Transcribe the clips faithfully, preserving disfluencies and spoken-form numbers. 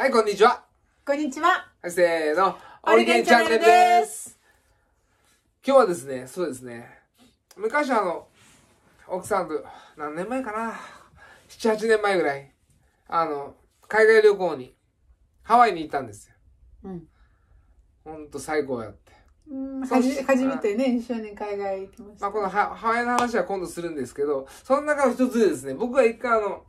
はい、こんにちは。こんにちは。はい、せーの。オリゲンチャンネルです。今日はですね、そうですね。昔あの、奥さんと、何年前かな ?なな、はちねんまえぐらい、あの、海外旅行に、ハワイに行ったんですよ。うん。ほんと最高やって。うん、初めてね、一緒に海外行きました。まあ、このハワイの話は今度するんですけど、その中の一つでですね、僕が一回あの、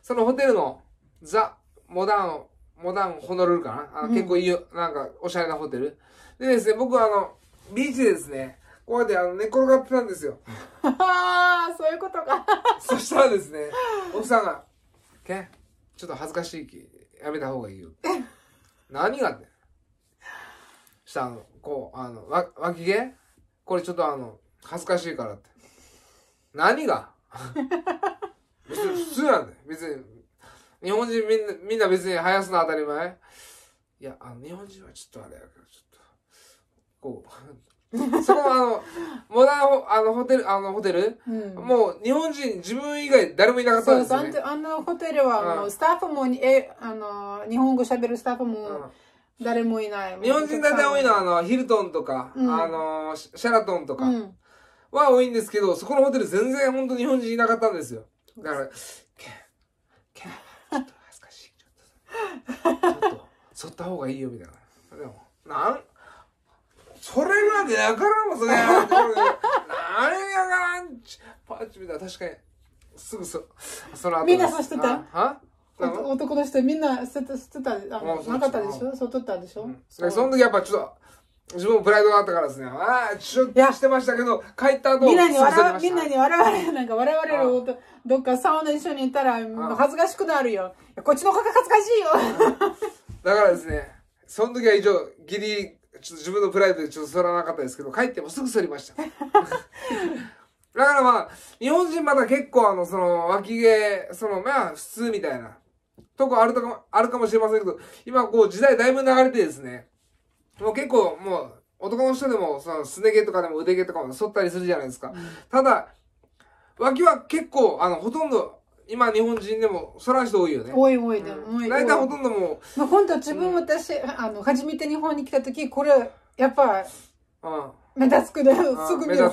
そのホテルの、ザ・モダン、モダンホノルルかな、あの、うん、結構いいよ、なんか、おしゃれなホテル。でですね、僕はあの、ビーチでですね、こうやってあの、寝転がってたんですよ。ああ、そういうことか。そしたらですね、奥さんが、けん、ちょっと恥ずかしいき、やめた方がいいよ。何がって。そしたらあの、こう、あの、わ、脇毛これちょっとあの、恥ずかしいからって。何が別に普通なんだよ。別に。日本人みんな、みんな別に生やすの当たり前。いや、あの、日本人はちょっとあれやけど、ちょっと、こう。そこもあの、モダンホ、あの、ホテル、あの、ホテル、うん、もう日本人、自分以外誰もいなかったんですよ、ね。そうそう、あのホテルは、あの、スタッフもに、え、あの、日本語喋るスタッフも、誰もいない。うん、日本人大体多いのは、あの、ヒルトンとか、うん、あの、シャラトンとかは多いんですけど、そこのホテル全然本当日本人いなかったんですよ。だから、ちょっと、剃った方がいいよ、みたいな。でも、なん、それまでやからんもん、それ。なんやからん、パッチみたいな、確かに。すぐそ、その後。みんな剃ってた？は？男の人みんな剃ってた、なかったでしょ？剃ってたでしょ？その時やっぱちょっと、自分もプライドがあったからですね。ああ、ちょっとしてましたけど、帰った後。みんなに笑、みんなに笑われる、なんか笑われる音。どっかサウナ一緒にいたら恥ずかしくなるよ。こっちの方が恥ずかしいよ。だからですね、その時は以上、ギリ、ちょっと自分のプライドでちょっと剃らなかったですけど、帰ってもすぐ剃りました。だからまあ、日本人まだ結構あの、その、脇毛、その、まあ、普通みたいな、とこあるとか、あるかもしれませんけど、今こう時代だいぶ流れてですね、もう結構もう、男の人でも、その、すね毛とかでも腕毛とかも剃ったりするじゃないですか。うん、ただ、脇は結構、あの、ほとんど、今日本人でも、そら人多いよね。多い多いで、多い。大体ほとんどもう。本当自分私、あの、初めて日本に来た時、これ、やっぱ、目立つくね。すぐ見る。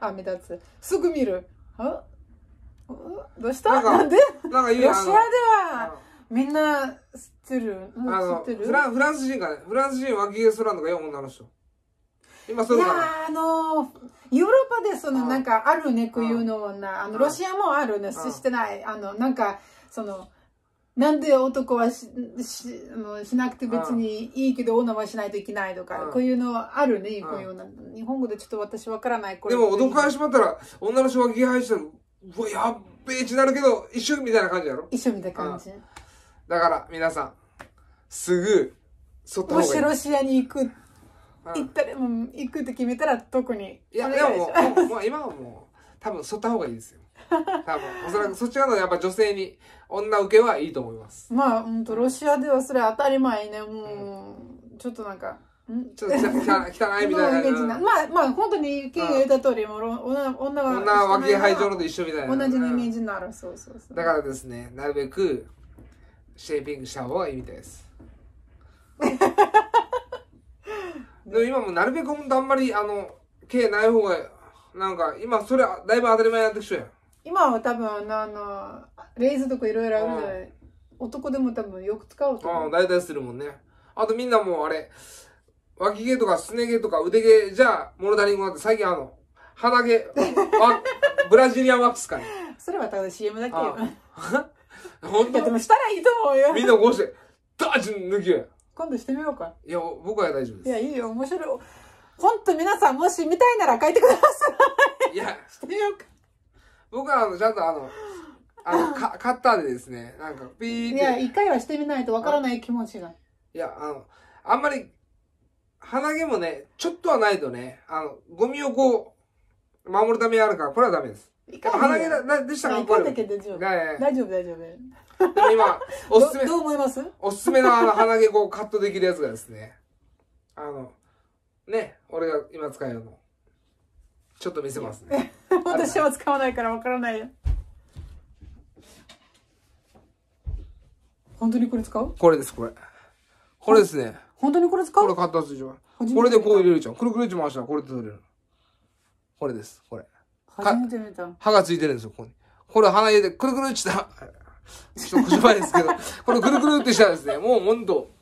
あ、目立つ。すぐ見る。あ？どうした？なんで？なんか言う。ロシアでは、みんな、知ってる。あの、フランス人がね、フランス人脇毛そらんのがよ、女の人。今そうだな。いや、あの、ヨーロッパでそのなんかあるね、こういうのもな、あの、ロシアもあるね、してない。あの、なんか、その、なんで男はし、し、しなくて別にいいけど女はしないといけないとか、こういうのあるね、こういうの。日本語でちょっと私わからない。でも男からしまったら、女の人が気配したら、うわ、やっべえってなるけど、一緒みたいな感じやろ？一緒みたいな感じ。だから、皆さん、すぐ、そっと。もしロシアに行く。行ったら、もう行くって決めたら特に。いや、でも、もう今はもう、多分剃った方がいいですよ。多分。おそらくそっち側のやっぱ女性に、女受けはいいと思います。まあ、ほんと、ロシアではそれ当たり前ね、もう、ちょっとなんか、ちょっと汚いみたいな。まあ、まあ、ほんとに、ケイが言った通り、もう、女は。女は脇毛生えちょると一緒みたいな。同じイメージになる、そうそうそう。だからですね、なるべく、シェーピングした方がいいみたいです。でも今もなるべくほんとあんまりあの毛ない方がなんか今それだいぶ当たり前になってきちゃうやん。今は多分あのレイズとかいろいろあるじゃない。男でも多分よく使うと思う。ああ、大体するもんね。あとみんなもうあれ脇毛とかすね毛とか腕毛じゃ物足りんごなって最近あの鼻毛ブラジリアンワックスかね。それはただ シーエム だけよ。ほんとでもしたらいいと思うよ。みんなこうしてダーッと抜きよ。今度してみようか。いや、僕は大丈夫です。いや、いいよ、面白い。ほんと皆さん、もし見たいなら書いてください。いや、してみようか。僕は、あの、ちゃんとあの、あの、カッターでですね、なんか、ピーって。いや、一回はしてみないとわからない気持ちが。いや、あの、あんまり、鼻毛もね、ちょっとはないとね、あの、ゴミをこう、守るためにあるから、これはダメです。鼻毛でしたか？これ。大丈夫、大丈夫、大丈夫。今、おすすめ。どう思います？おすすめのあの鼻毛こうカットできるやつがですね、あの、ね、俺が今使うの。ちょっと見せますね。私は使わないからわからないよ。本当にこれ使う？これです、これ。これですね。本当にこれ使う？これ買ったやつでしょ。これでこう入れるじゃん。くるくるって回したらこれで取れる。これです、これ。初めて見た。歯がついてるんですよ、ここに。これ鼻入れて、くるくるってした。ちょっと腰前ですけど、これくるくるってしたらですね、もうほんと。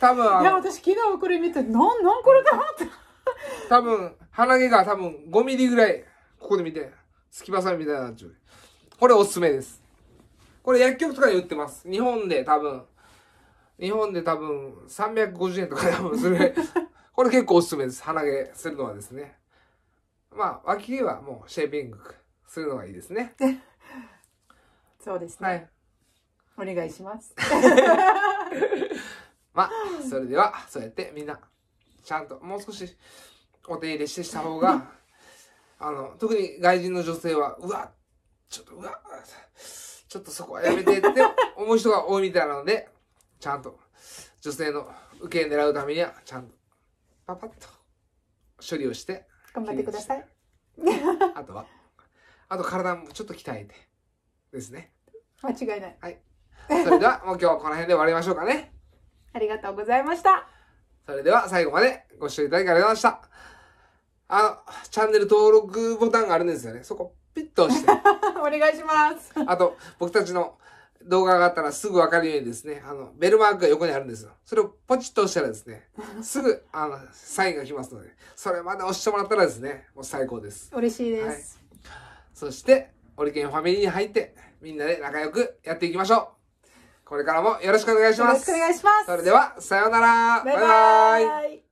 多分。いや、私昨日これ見て、なん、なんこれだって。多分、鼻毛が多分ごミリぐらい、ここで見て、隙間さんみたいなっちゅう。これおすすめです。これ薬局とかで売ってます。日本で多分、日本で多分さんびゃくごじゅうえんとか多分する。これ結構おすすめです。鼻毛するのはですね。まあ、脇毛はもうシェーピングするのがいいですね。そうですね。はい。お願いします。まあ、それでは、そうやってみんな、ちゃんともう少しお手入れしてした方が、あの、特に外人の女性は、うわ、ちょっと、うわ、ちょっとそこはやめてって思う人が多いみたいなので、ちゃんと女性の受け狙うためには、ちゃんとパパッと処理をして、頑張ってください。あとは、あと体もちょっと鍛えてですね。間違いない。はい。それでは、もう今日はこの辺で終わりましょうかね。ありがとうございました。それでは、最後までご視聴いただきありがとうございました。あの、チャンネル登録ボタンがあるんですよね。そこ、ピッと押して。お願いします。あと、僕たちの動画があったらすぐわかるようにですね、あの、ベルマークが横にあるんですよ。それをポチッと押したらですね、すぐ、あの、サインが来ますので、それまで押してもらったらですね、もう最高です。嬉しいです。はい、そして、オリケンファミリーに入って、みんなで仲良くやっていきましょう。これからもよろしくお願いします。よろしくお願いします。それでは、さようなら。バイバーイ。